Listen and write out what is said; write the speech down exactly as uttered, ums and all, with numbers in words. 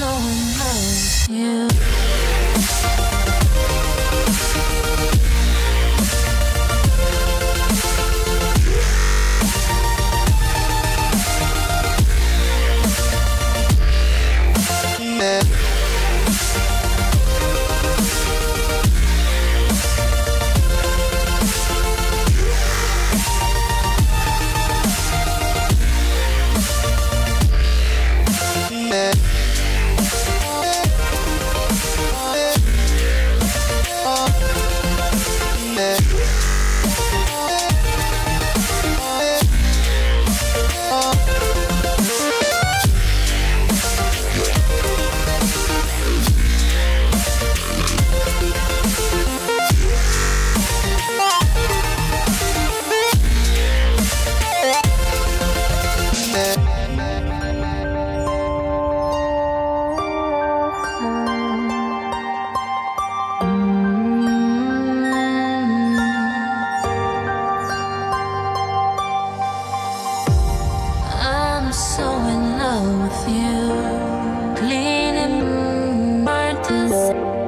someone knows you. With you, cleaning my tears.